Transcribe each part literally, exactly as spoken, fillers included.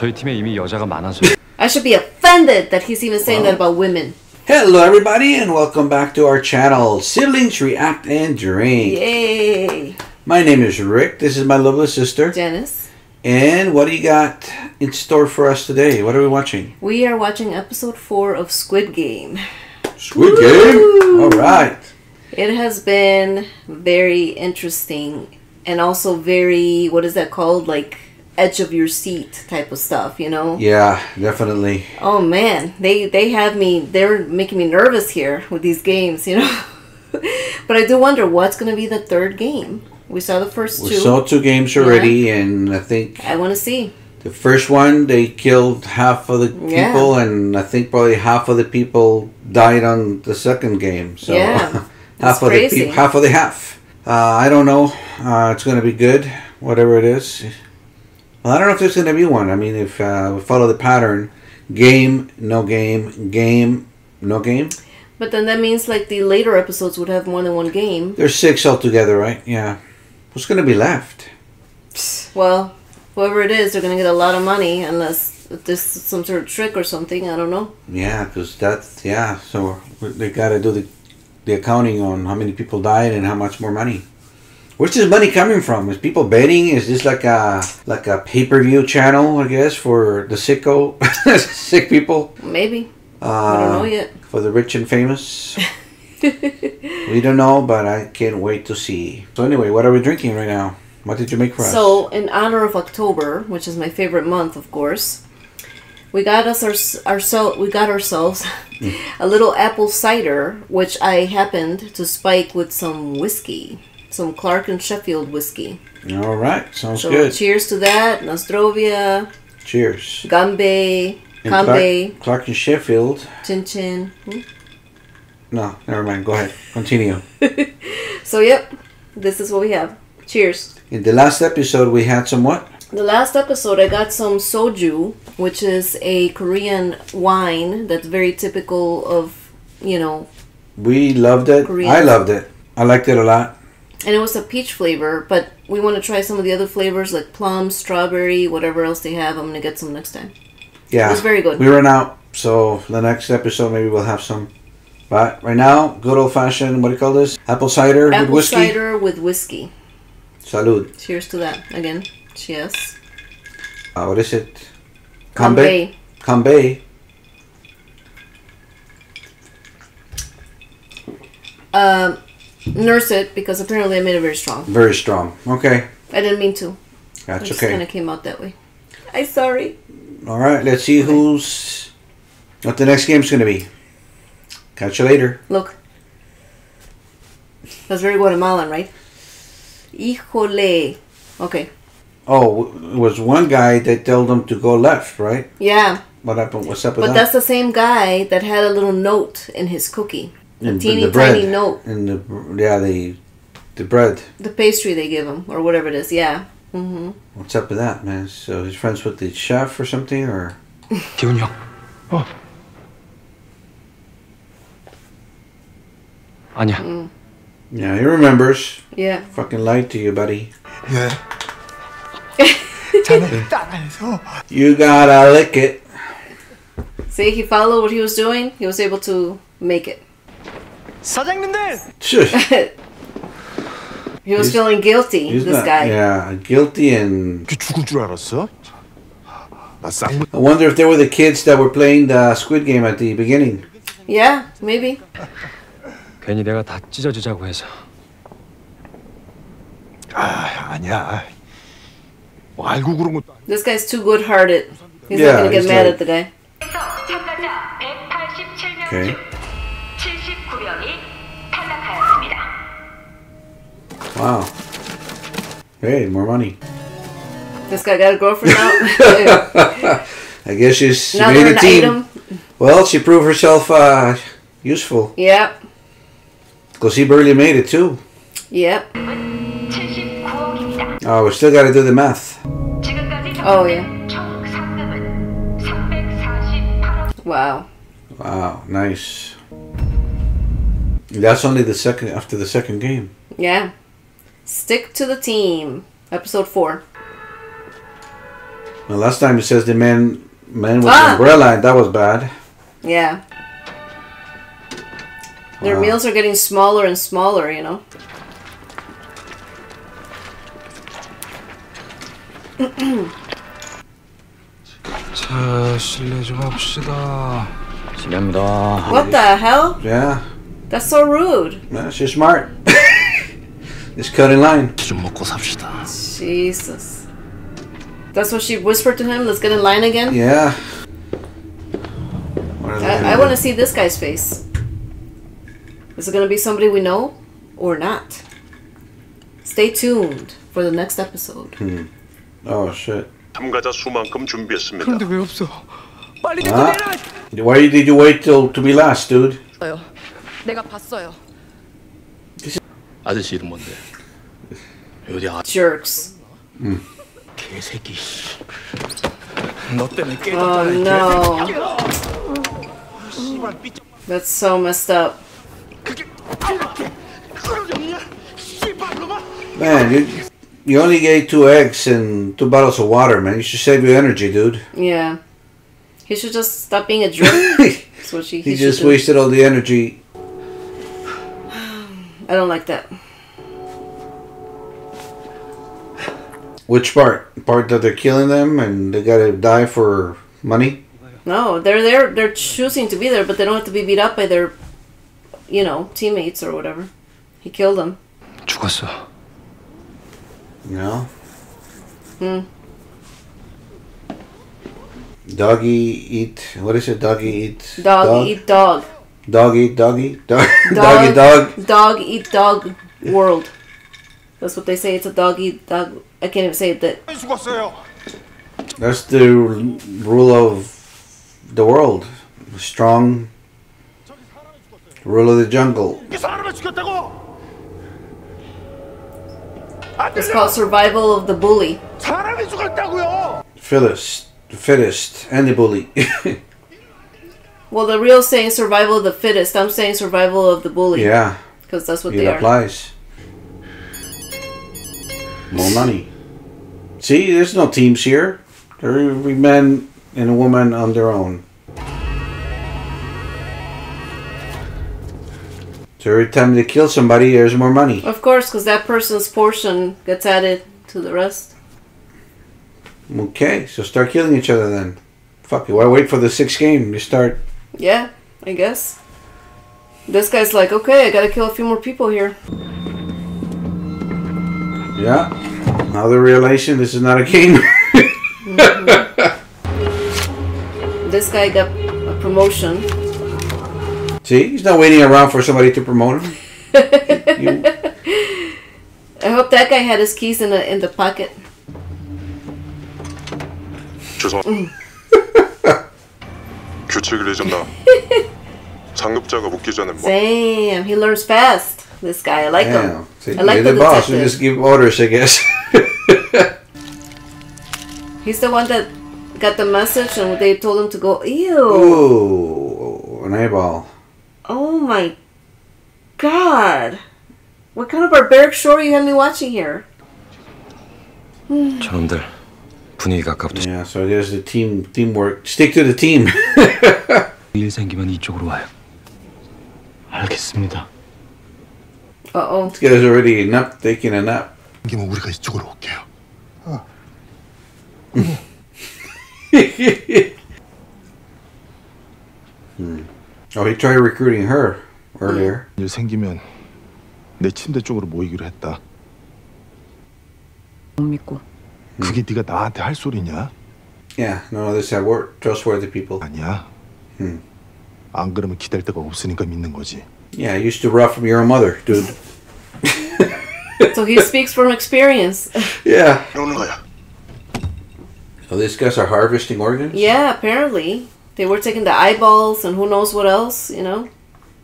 저희 팀에 이미 여자가 많아서. I should be offended that he's even saying wow. that about women. Hello everybody and welcome back to our channel, Siblings React and Drink. Yay! My name is Rick. This is my lovely sister, Janice. And what do you got in store for us today? What are we watching? We are watching episode four of Squid Game. Squid Woo! Game? Alright. It has been very interesting and also very, what is that called? Like edge of your seat type of stuff, you know? Yeah, definitely. Oh man, they they have me, they're making me nervous here with these games, you know? But I do wonder what's going to be the third game. We saw the first we two. We saw two games already, yeah. And I think... I want to see. The first one, they killed half of the people, yeah. And I think probably half of the people died on the second game. So yeah, half, of the half of the half. Uh, I don't know. Uh, it's going to be good, whatever it is. Well, I don't know if there's going to be one. I mean, if uh, we follow the pattern, game, no game, game, no game. But then that means like the later episodes would have more than one game. There's six altogether, right? Yeah. What's going to be left? Well, whoever it is, they're going to get a lot of money unless there's some sort of trick or something. I don't know. Yeah, because that's, yeah. So they got to do the, the accounting on how many people died and how much more money. Where's this money coming from? Is people betting? Is this like a like a pay-per-view channel, I guess, for the sicko, sick people? Maybe. Uh, I don't know yet. For the rich and famous? We don't know, but I can't wait to see. So anyway, what are we drinking right now? What did you make for us? So, in honor of October, which is my favorite month, of course, we got us our, our so, we got ourselves a little apple cider, which I happened to spike with some whiskey. Some Clark and Sheffield whiskey. All right, sounds so good. Cheers to that, Nostrovia. Cheers. Gambe, Kambe. Clark, Clark and Sheffield. Chin Chin. Hmm? No, never mind. Go ahead. Continue. So, yep, this is what we have. Cheers. In the last episode, we had some what? The last episode, I got some soju, which is a Korean wine that's very typical of, you know. We loved it. Korean. I loved it. I liked it a lot. And it was a peach flavor, but we want to try some of the other flavors like plum, strawberry, whatever else they have. I'm going to get some next time. Yeah. It was very good. We ran out, so the next episode maybe we'll have some. But right now, good old-fashioned, what do you call this? Apple cider Apple with whiskey? Apple cider with whiskey. Salud. Cheers to that. Again, cheers. Uh, what is it? Kambe. Kambe. Um... Nurse it, because apparently I made it very strong. Very strong. Okay. I didn't mean to. That's okay. It just kind of came out that way. I'm sorry. All right. Let's see okay. who's... What the next game's going to be. Catch you later. Look. That's very Guatemalan, right? Híjole. Okay. Oh, it was one guy that told him to go left, right? Yeah. What happened? What's up with but that? But that's the same guy that had a little note in his cookie. A teeny the bread. tiny note. And the yeah, the the bread. The pastry they give him, or whatever it is. Yeah. Mm-hmm. What's up with that, man? So he's friends with the chef or something, or. Oh. Mm. Yeah, he remembers. Yeah. Fucking lied to you, buddy. Yeah. You gotta lick it. See, he followed what he was doing. He was able to make it. He was he's, feeling guilty, this not, guy. Yeah, guilty and... I wonder if they were the kids that were playing the Squid Game at the beginning. Yeah, maybe. This guy's too good-hearted. He's yeah, not going to get mad like, at the guy. Okay. Wow. Hey, more money. This guy got a girlfriend now. I guess she's she made a team. Well, she proved herself uh, useful. Yep. Because he barely made it too. Yep. Oh, we still got to do the math. Oh, yeah. Wow. Wow, nice. That's only the second after the second game. Yeah. Stick to the team. Episode four. Now last time it says the man man with ah. the umbrella, and that was bad. Yeah. Their wow. meals are getting smaller and smaller, you know. What the hell? Yeah. That's so rude. Yeah, she's smart. Just cut in line. Jesus. That's what she whispered to him? Let's get in line again? Yeah. I, I want to see this guy's face. Is it going to be somebody we know or not? Stay tuned for the next episode. Hmm. Oh, shit. Huh? Why did you wait till to be last, dude? Jerks. Mm. Oh, no. That's so messed up. Man, you, you only gave two eggs and two bottles of water, man. You should save your energy, dude. Yeah. He should just stop being a jerk. That's what she, he, he just wasted all the energy. I don't like that. Which part? The part that they're killing them and they gotta die for money? No, they're there. They're choosing to be there, but they don't have to be beat up by their, you know, teammates or whatever. He killed them. 죽었어. No. Hmm. Doggy eat. What is it? Doggy eat. Dog, dog eat dog. Dog eat doggy. Dog, dog, doggy dog. Dog eat dog world. That's what they say. It's a dog eat dog. I can't even say it. That. That's the rule of the world. Strong. Rule of the jungle. It's called survival of the bully. Fittest, the fittest, and the bully. Well, the real saying survival of the fittest. I'm saying survival of the bully. Yeah. Because that's what it they applies. Are. It applies. More money. See, there's no teams here. There are every man and a woman on their own. So every time they kill somebody, there's more money. Of course, because that person's portion gets added to the rest. Okay, so start killing each other then. Fuck it, why wait for the sixth game? You start... Yeah, I guess. This guy's like, okay, I gotta kill a few more people here. Yeah, now the realization this is not a game. Mm-hmm. This guy got a promotion. See, he's not waiting around for somebody to promote him. I hope that guy had his keys in the in the pocket. Mm. Damn, he learns fast. This guy, I like Damn. him. See, I like the, the boss. We just give orders, I guess. He's the one that got the message, and they told him to go. Ew. Ooh, an eyeball. Oh my God! What kind of barbaric show are you having me watching here? Yeah, so there's the team teamwork. Stick to the team. Uh oh. This guy's already nap, taking a nap. Hmm. Oh, he tried recruiting her earlier. 일 생기면 내 침대 쪽으로 모이기로 했다. 못 믿고. 그게 네가 나한테 할 소리냐? Yeah, no, this is how we're trustworthy people. 아니야. 음. 안 그러면 기댈 데가 없으니까 믿는 거지. Yeah, I used to rough from your mother, dude. So he speaks from experience. Yeah. 그러는 거야. So these guys are harvesting organs? Yeah, apparently. They were taking the eyeballs and who knows what else, you know?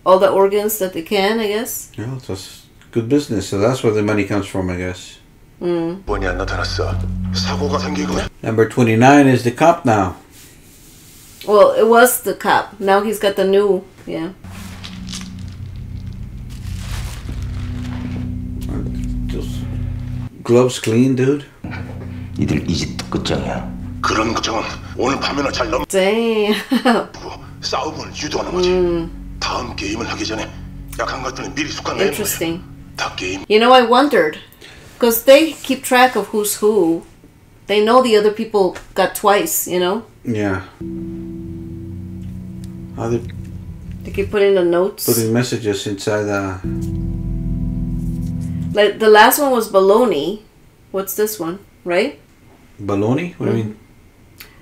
All the organs that they can, I guess. Yeah, that's good business. So that's where the money comes from, I guess. Mm. Number twenty-nine is the cop now. Well, it was the cop. Now he's got the new, yeah. Gloves clean, dude. 그런 걱정은 오늘 밤이나 잘 넘. Damn. 싸움을 유도하는 거지. Mm. 다음 게임을 하기 전에 약한 것들은 미리 숙한 거야. Interesting. 다 게임. You know, I wondered, because they keep track of who's who. They know the other people got twice. You know. Yeah. How they? They keep putting the notes. Putting messages inside the. Like the last one was baloney. What's this one, right? Baloney? What do you mean?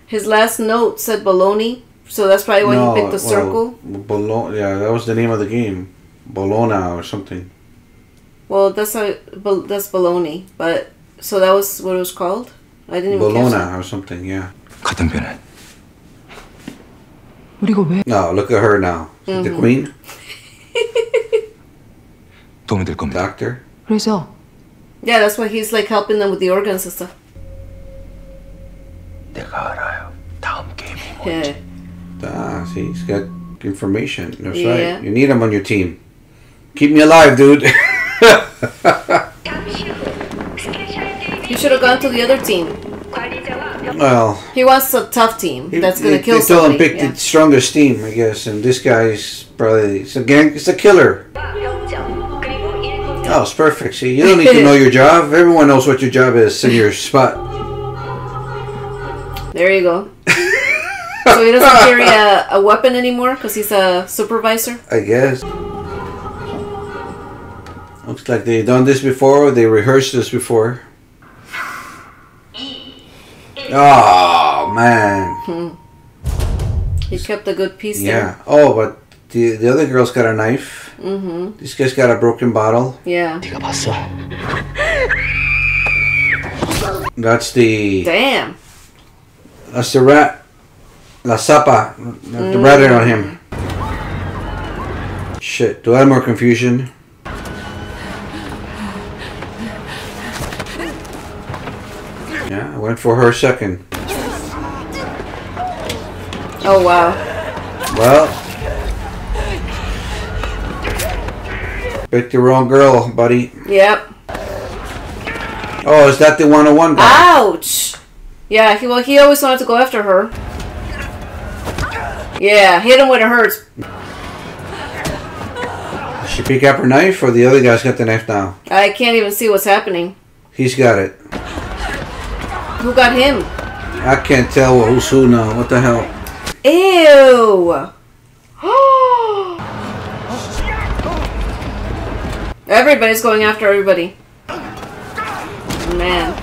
His last note said baloney, so that's probably why no, he picked the well, circle. Baloney, yeah, that was the name of the game, Bologna or something. Well, that's a that's baloney, but so that was what it was called. I didn't even Bologna catch it. or something, yeah. No, look at her now, mm-hmm. the queen. Doctor. Yeah, that's why he's like helping them with the organs and stuff. Yeah. Ah, see, he's got information. That's yeah. right. You need him on your team. Keep me alive, dude. You should have gone to the other team. Well, he wants a tough team he, that's gonna they, kill they somebody. They told him pick yeah. the strongest team, I guess, and this guy's probably it's a gang. It's a killer. Oh, it's perfect. See, you don't need to know your job. Everyone knows what your job is in your spot. There you go. So he doesn't carry a, a weapon anymore because he's a supervisor? I guess. Looks like they've done this before. They rehearsed this before. Oh, man. Hmm. He kept a good piece yeah. there. Oh, but the, the other girl's got a knife. Mm-hmm. This guy's got a broken bottle. Yeah. That's the... Damn. That's the rat. La Sapa, the mm. ratted on him. Shit, do I have more confusion? Yeah, I went for her second. Oh, wow. Well, picked the wrong girl, buddy. Yep. Oh, is that the one oh one guy? Ouch! Yeah, he, well, he always wanted to go after her. Yeah, hit him when it hurts. Did she pick up her knife or the other guy's got the knife now? I can't even see what's happening. He's got it. Who got him? I can't tell who's who now. What the hell? Ew. Everybody's going after everybody. Man.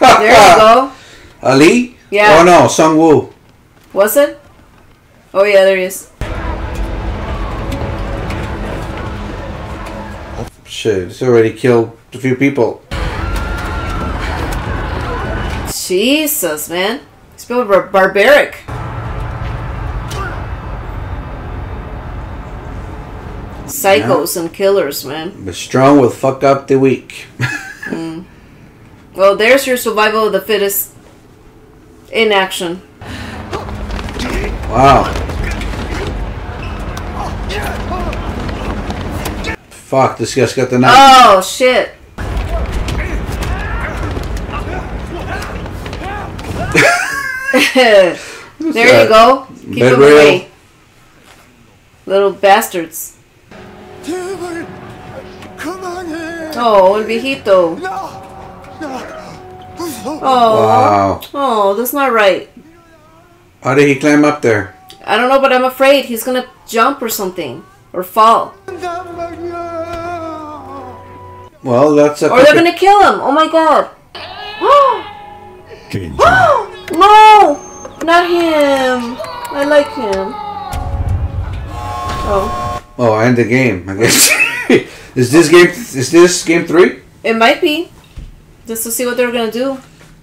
There you go. Ali? Yeah. Oh no, Sungwoo. Was it? Oh yeah, there he is. Shit, it's already killed a few people. Jesus, man. These people are barbaric. Psychos yeah. and killers, man. The strong will fuck up the weak. mm. Well, there's your survival of the fittest in action. Wow. Fuck, this guy's got the knife. Oh, shit. There you go. Keep Bed him rail. away. Little bastards. Oh, el viejito. Oh. Wow. Oh, that's not right. How did he climb up there? I don't know, but I'm afraid he's gonna jump or something. Or fall. Well, that's a... Or they're gonna kill him! Oh my god! No! Not him! I like him. Oh. Oh, I end the game, I guess. Is this game... Is this game three? It might be. Just to see what they're gonna do.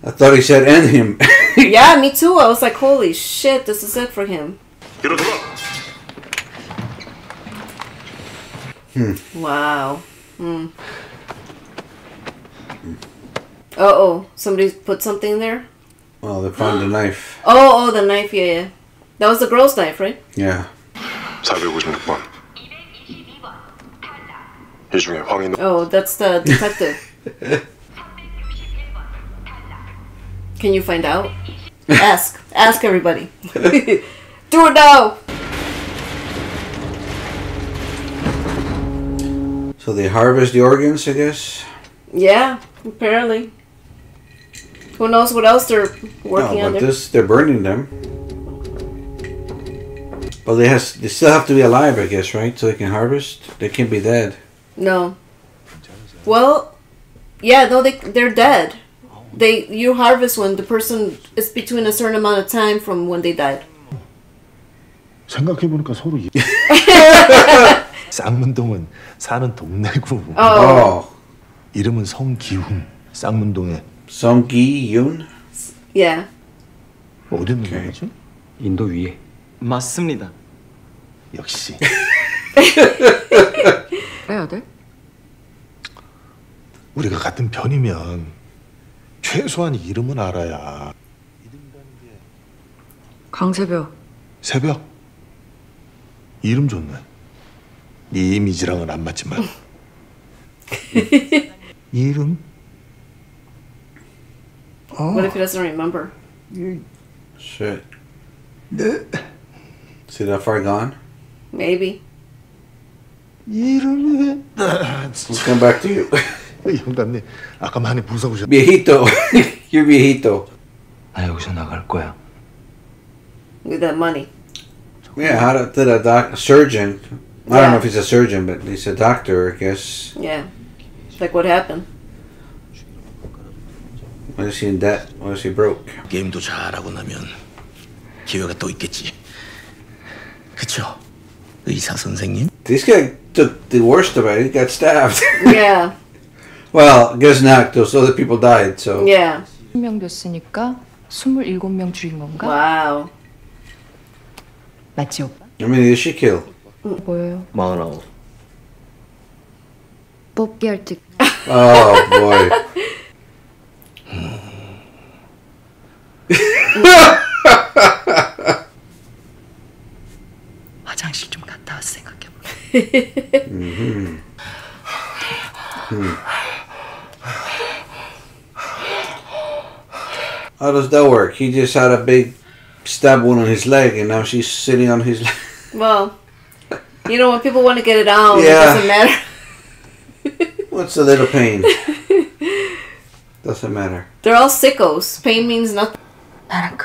I thought he said end him. Yeah, me too. I was like, holy shit, this is it for him. Hmm. Wow. Hmm. Uh-oh. Somebody put something there? Oh, they found the knife. Oh, oh, the knife, yeah, yeah. That was the girl's knife, right? Yeah. Oh, that's the detective. Can you find out? Ask. Ask everybody. Do it now! So they harvest the organs, I guess? Yeah, apparently. Who knows what else they're working no, on but there. This, they're burning them. But they, has, they still have to be alive, I guess, right? So they can harvest? They can't be dead. No. Well, yeah, no, they, they're dead. They You harvest when the person is between a certain amount of time from when they died. 생각해보니까 서로 쌍문동은 사는 동네고 어 이름은 성기훈 쌍문동에 성기훈 yeah 어디 있는 거지? 인도 위에 맞습니다 역시 해야 돼? 우리가 같은 편이면 최소한 이름은 알아야 강세벽 새벽 이름 좋네. 네 이미지랑은 안 맞지만 이름. 어. What if he doesn't remember? Shit. Is he that far gone? Maybe. 이름이. Let's come back to you. 형단님 아까 많이 무서우셨. Viejito, you're viejito. 나 여기서 나갈 거야. With that money. Yeah, how did, did a doc, a surgeon, I yeah. don't know if he's a surgeon, but he's a doctor, I guess. Yeah. Like what happened? Why is he in debt? Why is he broke? 게임도 잘하고 나면 기회가 또 있겠지. 그쵸? 의사 선생님? This guy took the worst of it. He got stabbed. Yeah. Well, I guess not. Those other people died, so. Yeah. twenty-seven 명 줄인 건가? Wow. 맞지 오빠? I mean, did she kill? 뭐예요? 마흔아홉. 뽑기 할 때. Oh boy. 화장실 좀 갔다 와서 생각해볼게. 음. How does that work? He just had a big stab one on his leg and now she's sitting on his leg. Well, you know, when people want to get it out, yeah. It doesn't matter. What's a little pain? Doesn't matter. They're all sickos. Pain means nothing. What?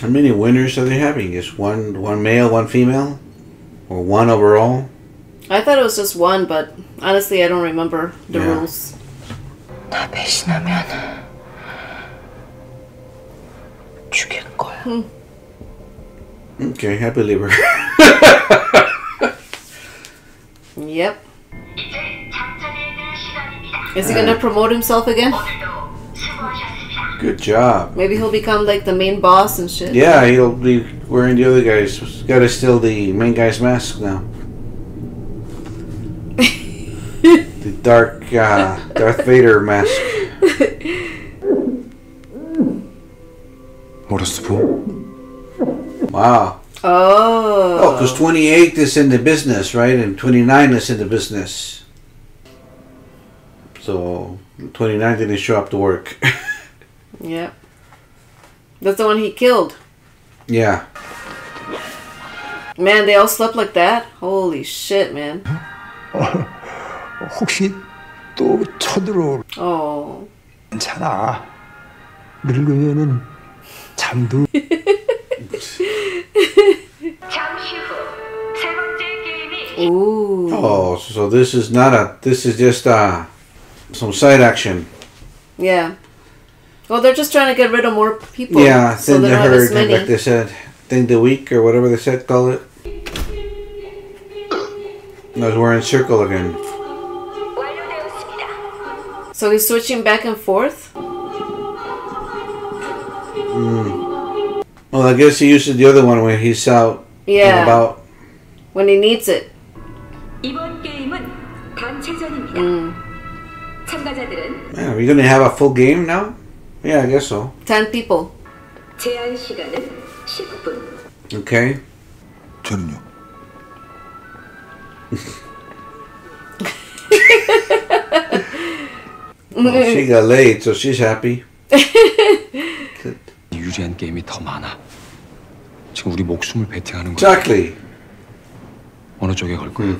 How many winners are they having? Just one, one male, one female? Or one overall? I thought it was just one, but honestly, I don't remember the yeah. rules. Hmm. Okay, I believe her. Yep. Is he gonna promote himself again? Good job. Maybe he'll become like the main boss and shit. Yeah, he'll be wearing the other guy's. He's gotta steal the main guy's mask now. The dark uh, Darth Vader mask. Wow. Oh. Oh, because twenty-eight is in the business, right? And twenty-nine is in the business. So twenty-nine didn't show up to work. Yeah. That's the one he killed. Yeah. Man, they all slept like that? Holy shit, man. 혹시 또 쳐들어. Oh. 괜찮아. 늙으면은 잠도. 잠시 후 세 번째 게임이. Ooh. Oh, so this is not a. This is just uh, some side action. Yeah. Well, they're just trying to get rid of more people. Yeah, so they don't have as many. Like they said, thing the week or whatever they said, call it. No, we're in circle again. So he's switching back and forth? Mm. Well, I guess he uses the other one when he's out yeah. and about. When he needs it. Mm. Man, are we going to have a full game now? Yeah, I guess so. Ten people. Okay. Well, she got laid, so she's happy. 유리한 게임이 더 많아. 지금 우리 목숨을 베팅하는 거야. Exactly. 어느 쪽에 걸 거야?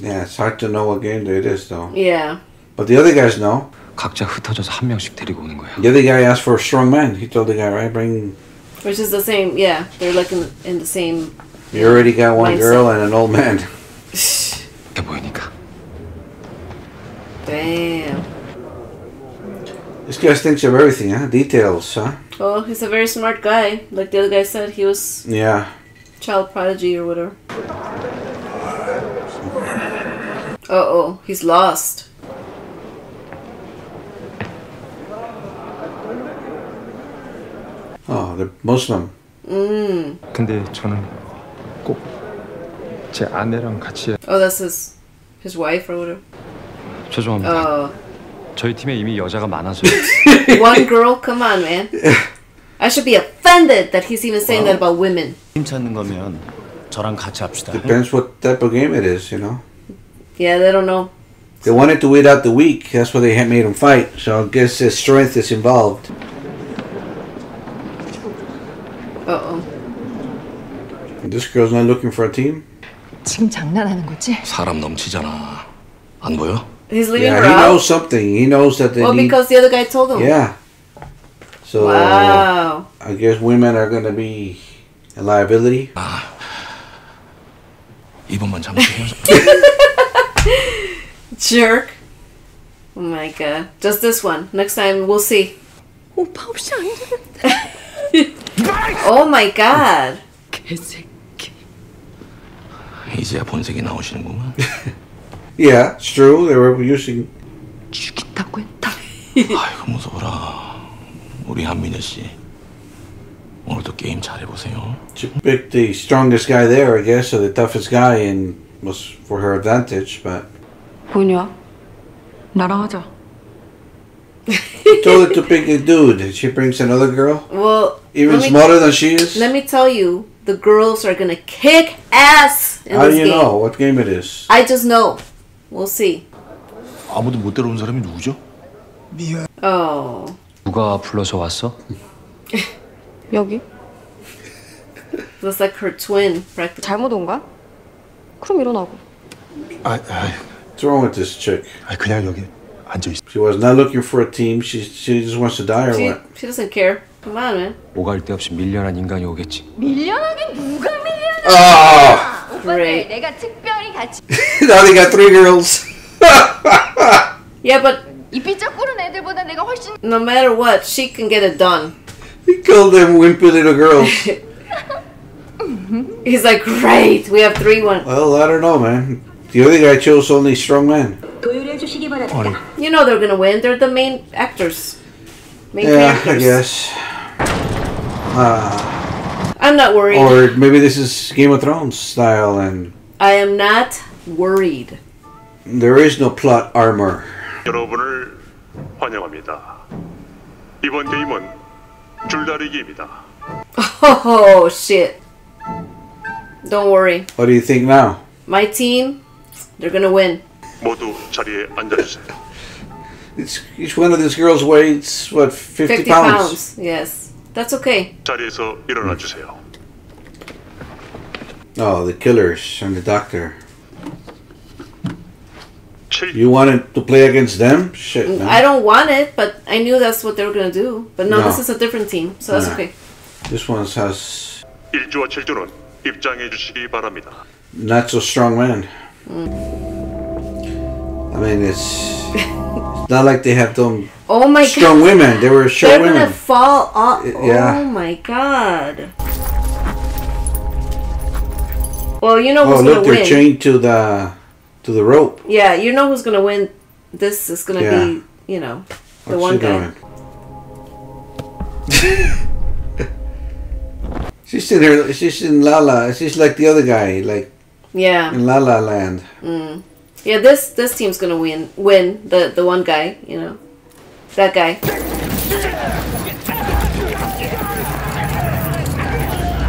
Yeah, it's hard to know what game it is, though. Yeah. But the other guys know. 각자 흩어져서 한 명씩 데리고 오는 거야. The other guy asked for a strong man. He told the guy, right, bring. Which is the same, yeah. They're like in, in the same. You already got one mindset. Girl and an old man. Damn. This guy thinks of everything, huh? Details, huh? Oh, he's a very smart guy. Like the other guy said, he was. Yeah. Child prodigy or whatever. Uh oh, he's lost. Oh, they're Muslim. Mm. Oh, that's his, his wife or whatever. 죄송합니다. 저희 팀에 이미 여자가 많아서요. One girl, come on, man. I should be offended that he's even saying well, that about women. 팀 찾는 거면 저랑 같이 합시다. Depends what type of game it is, you know. Yeah, they don't know. They wanted to wait out the week. That's why they had made him fight. So I guess his strength is involved. Uh-oh. This girl's not looking for a team. 지금 장난하는 거지? 사람 넘치잖아. 안 보여? He's leaving her out. Yeah, he knows something. He knows that they need. Well, because the other guy told him. Yeah. So wow. I guess women are gonna be a liability. 아, 이번만 잠시 헤어져. Jerk. Oh my god. Just this one. Next time we'll see. Oh my god. Yeah, it's true. They were using. 아이고 무서워라. 우리 한민혜 씨. 오늘도 게임 잘해 보세요. She picked the strongest guy there, I guess, or the toughest guy in. Was for her advantage, but. 뭐냐? 나랑 하자. Told her to pick a dude. She brings another girl. Well, even smarter than she is. Let me tell you, the girls are gonna kick ass in this game. How do you know what game it is? I just know. We'll see. 아무도 못 데려온 사람이 누구죠? 미안. Oh. 누가 불러서 왔어? 여기. That's like her twin, practically. 잘못 온 거야? 그럼 일어나고. I, I, what's wrong with this chick? I 그냥 여기 앉아 있어. She was not looking for a team. She she just wants to die or she, what? She doesn't care. Come on, man. 오갈 데 없이 밀려난 인간이 오겠지. 밀려나긴 누가 밀려나? Oh, great. 내가 특별히 같이. Now they got three girls. Yeah, but 이 삐쩍구른 애들보다 내가 훨씬. No matter what, she can get it done. He called them wimpy little girls. He's like, great, we have three one. Well, I don't know, man. The other guy chose only strong men. You know they're gonna win. They're the main actors. Main yeah, characters. I guess. Uh, I'm not worried. Or maybe this is Game of Thrones style, and I am not worried. There is no plot armor. 여러분을 환영합니다. 이번 게임은 줄다리기입니다. Oh shit. Don't worry. What do you think now? My team, they're gonna win. 모두 자리에 앉아주세요. It's each one of these girls weighs what fifty pounds. Yes, that's okay. 자리에서 일어나 주세요. Oh, the killers and the doctor. You wanted to play against them? Shit. No. I don't want it, but I knew that's what they were gonna do. But no, no. This is a different team, so that's no. Okay. This one has. 일조와 칠조는 입장해 주시기 바랍니다. Not so strong man. Mm. I mean, it's not like they have them. Oh my strong god! Strong women. They were short They're women. They're gonna fall off. Yeah. Oh my god. Well, you know who's oh, look, gonna win. Oh, look! They're chained to the to the rope. Yeah, you know who's gonna win. This is gonna yeah. be, you know, the What's one guy. She's in her. She's in Lala. She's like the other guy, like yeah, in Lala Land. Mm. Yeah, this this team's gonna win. Win the the one guy, you know, that guy.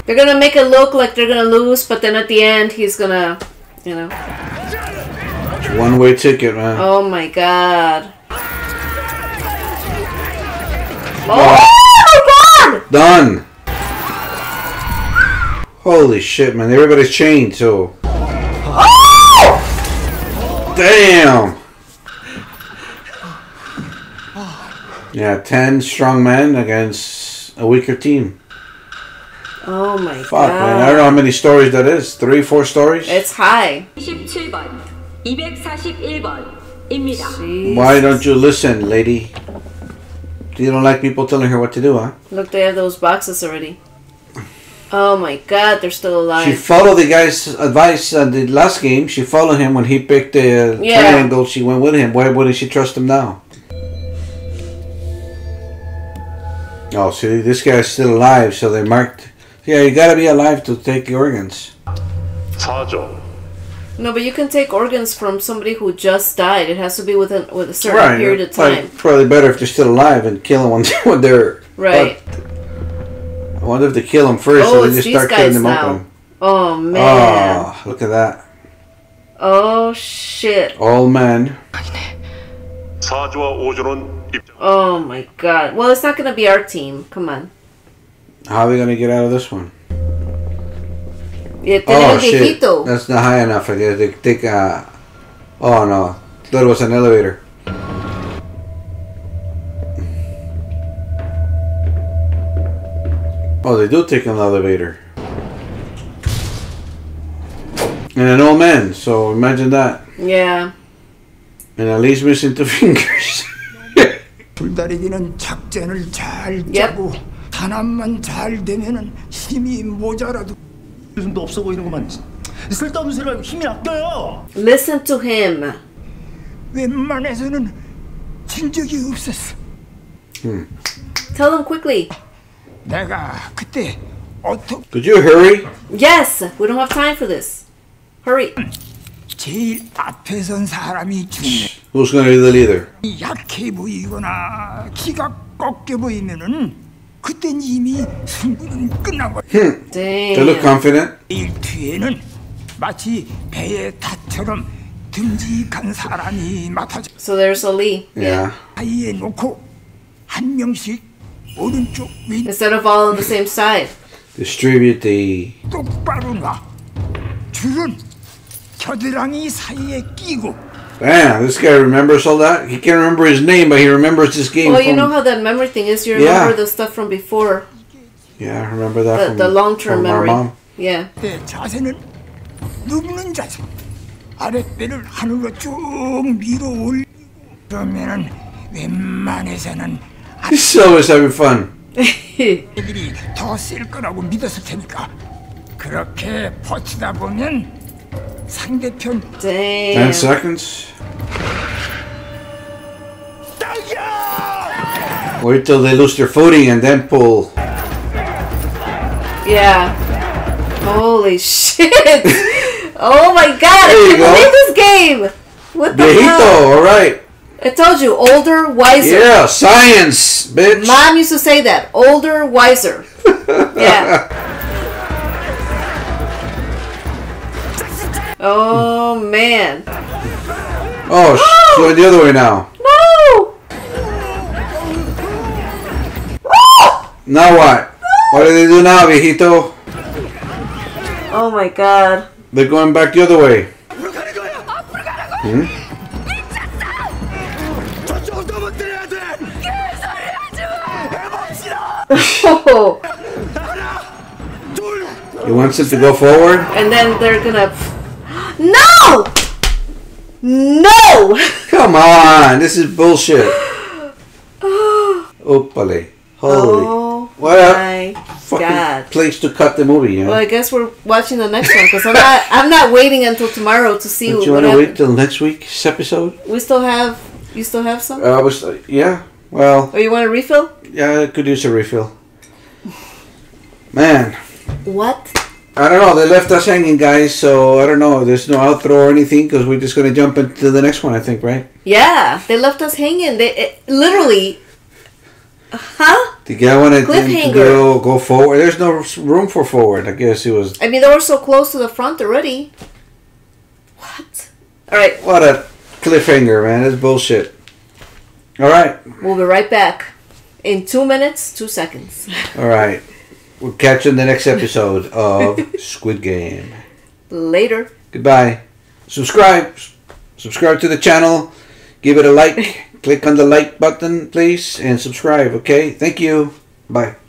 They're gonna make it look like they're gonna lose, but then at the end, he's gonna, you know. One-way ticket, man. Oh my god. Oh, God! Done! Holy shit, man. Everybody's chained, too. Oh! Damn! Yeah, ten strong men against a weaker team. Oh my Fuck, god. Fuck, man. I don't know how many stories that is. Three, four stories? It's high. Jesus. Why don't you listen, lady? You don't like people telling her what to do, huh? Look, they have those boxes already. Oh my god, they're still alive. She followed the guy's advice on the last game. She followed him when he picked the uh, yeah. triangle. She went with him. Why wouldn't she trust him now? Oh, see, this guy's still alive, so they marked... Yeah, you gotta be alive to take the organs. Soju. No, but you can take organs from somebody who just died. It has to be within, with a certain right. period of time. Probably, probably better if they're still alive and kill them when, when they're... Right. But I wonder if they kill them first oh, and then just start cutting them open. Oh, man. Oh, look at that. Oh, shit. All men. Oh, my God. Well, it's not going to be our team. Come on. How are we going to get out of this one? Oh shit, that's not high enough. I guess they take a... Uh, oh no, thought it was an elevator. Oh, they do take an elevator. And an old man, so imagine that. Yeah. And at least missing two fingers. Yep. Listen to him. Hmm. Tell him quickly. Could you hurry? Yes, we don't have time for this. Hurry. Who's going to be the leader? Hmm. They look confident. So there's a Lee. Yeah. Instead of all on the same side. Distribute the... Damn, this guy remembers all that. He can't remember his name, but he remembers this game. Well, you know how that memory thing is. You remember yeah. the stuff from before. Yeah, I remember that the, from the long-term memory. Mom. Yeah. He's always having fun. Damn. Ten seconds. Wait till they lose their footing and then pull. Yeah. Holy shit. Oh my god, there I can't believe this game. What the Viejito, hell? Alright. I told you, older, wiser. Yeah, science, bitch. Mom used to say that. Older, wiser. Yeah. Oh man! Oh, oh! Going the other way now. No! Oh! Now what? No! What do they do now, viejito? Oh my god! They're going back the other way. Hmm? Oh. He wants it to go forward, and then they're gonna. No! No! Come on, this is bullshit. Oopale. Holy. Oh what my fucking god. Place to cut the movie, you know? Well, I guess we're watching the next one, because I'm not, I'm not waiting until tomorrow to see what. Do you want to wait till next week's episode? We still have... You still have some? Uh, I was, uh, yeah, well... Oh, you want a refill? Yeah, I could use a refill. Man. What? I don't know, they left us hanging, guys, so I don't know, there's no outro or anything, because we're just going to jump into the next one, I think, right? Yeah, they left us hanging. They it, literally, Huh? The guy wanted to go, go forward. There's no room for forward. I guess it was... I mean, they were so close to the front already. What? Alright. What a cliffhanger, man. That's bullshit. Alright. We'll be right back. In two minutes, two seconds. Alright. We'll catch you in the next episode of Squid Game. Later. Goodbye. Subscribe. Subscribe to the channel. Give it a like. Click on the like button, please, and subscribe, okay? Thank you. Bye.